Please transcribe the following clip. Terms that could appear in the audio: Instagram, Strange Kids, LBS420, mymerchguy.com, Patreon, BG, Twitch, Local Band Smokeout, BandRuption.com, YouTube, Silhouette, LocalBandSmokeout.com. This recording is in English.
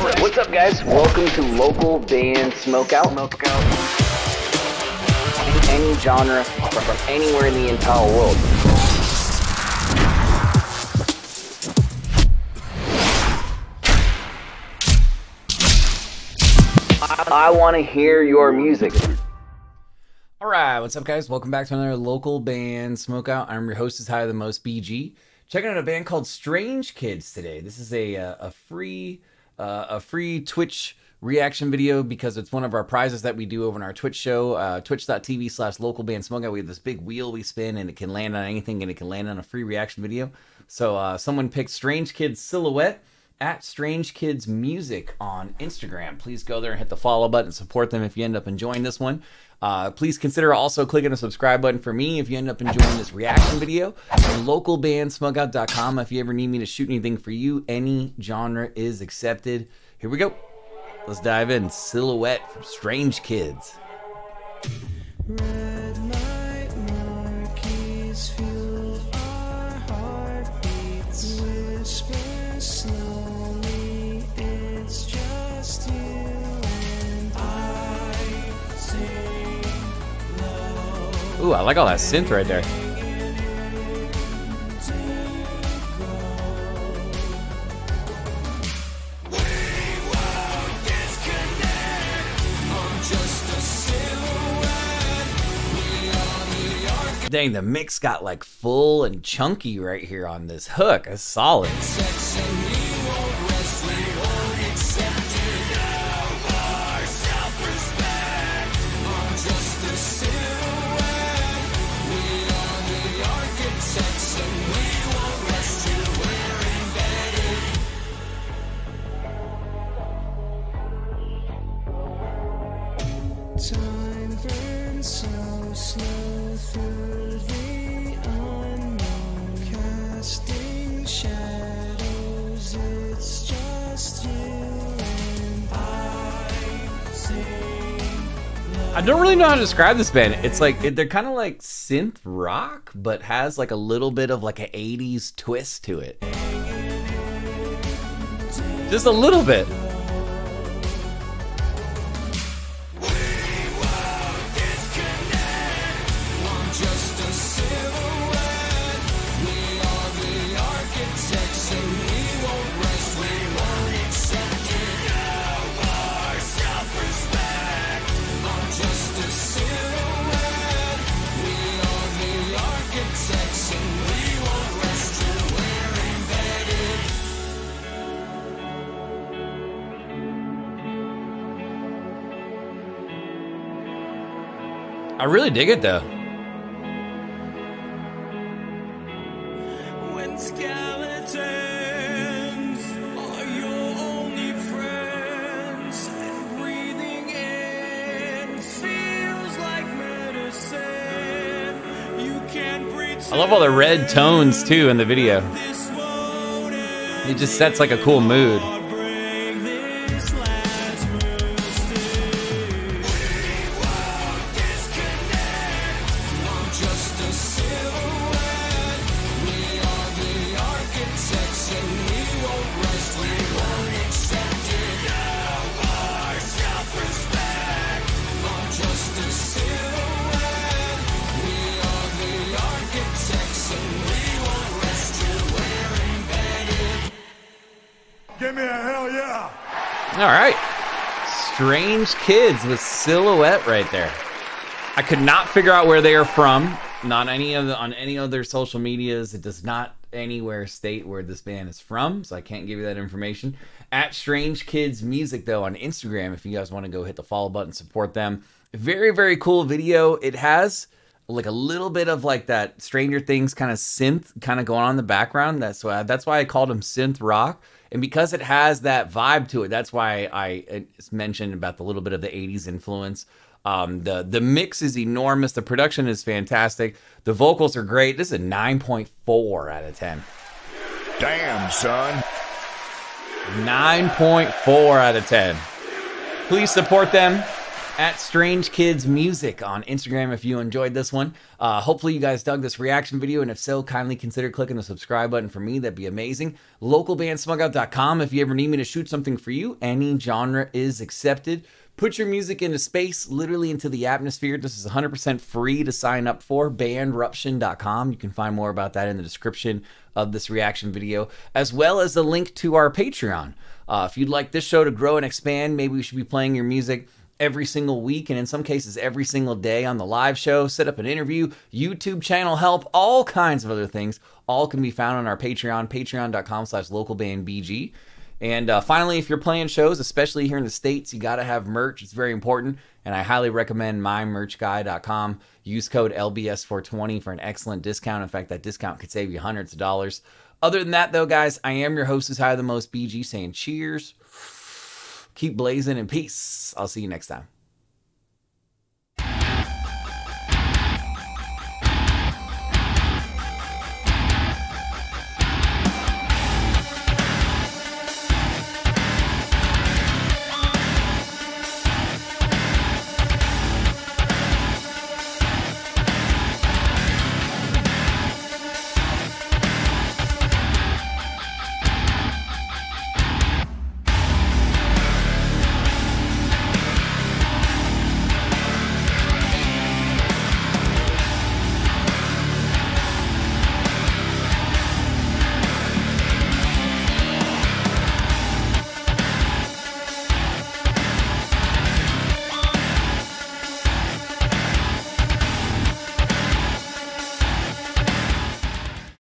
What's up, guys? Welcome to Local Band Smokeout. Any genre from anywhere in the entire world. I want to hear your music. All right, what's up, guys? Welcome back to another Local Band Smokeout. I'm your host, is high the most, BG. Checking out a band called Strange Kids today. This is a free Twitch reaction video because it's one of our prizes that we do over in our Twitch show, twitch.tv/localbandsmokeout. We have this big wheel we spin, and it can land on anything, and it can land on a free reaction video. So someone picked Strange Kids Silhouette at Strange Kids Music on Instagram. Please go there and hit the follow button and support them if you end up enjoying this one. Please consider also clicking the subscribe button for me if you end up enjoying this reaction video. And LocalBandSmokeout.com if you ever need me to shoot anything for you. Any genre is accepted. Here we go. Let's dive in. Silhouette from Strange Kids. Red light marquees fuel our heartbeats. Whisper slowly, it's just you. Ooh, I like all that synth right there. Dang, the mix got like full and chunky right here on this hook. That's solid. Time burns so slow through the unknown, casting shadows, it's just you and I don't really know how to describe this band. It's like, they're kind of like synth rock, but has like a little bit of like an 80s twist to it. Just a little bit. I really dig it though. When skeletons are your only friends, and breathing in feels like medicine, you can't breathe. I love all the red tones too in the video. It just sets like a cool mood. Give me a hell yeah! All right, Strange Kids with Silhouette right there. I could not figure out where they are from. Not any of the, on any other social medias. It does not anywhere state where this band is from, so I can't give you that information. At Strange Kids Music though on Instagram, if you guys want to go hit the follow button, support them. Very, very cool video. It has like a little bit of like that Stranger Things kind of synth kind of going on in the background. That's why I called them synth rock. And because it has that vibe to it, that's why I mentioned about the little bit of the 80s influence. The mix is enormous. The production is fantastic. The vocals are great. This is a 9.4 out of 10. Damn, son. 9.4 out of 10. Please support them. at Strange Kids Music on Instagram if you enjoyed this one. Hopefully you guys dug this reaction video, and if so, kindly consider clicking the subscribe button for me. That'd be amazing. LocalBandSmokeout.com if you ever need me to shoot something for you. Any genre is accepted. Put your music into space, literally into the atmosphere. This is 100% free to sign up for. BandRuption.com. You can find more about that in the description of this reaction video, as well as the link to our Patreon. If you'd like this show to grow and expand, maybe we should be playing your music every single week, and in some cases every single day on the live show. Set up an interview, YouTube channel help, all kinds of other things. All can be found on our Patreon, patreon.com/localbandbg. And finally, if you're playing shows, especially here in the States, you got to have merch. It's very important. And I highly recommend mymerchguy.com. Use code LBS420 for an excellent discount. In fact, that discount could save you hundreds of dollars. Other than that, though, guys, I am your host who's higher than most, BG, saying cheers. Keep blazing and peace. I'll see you next time.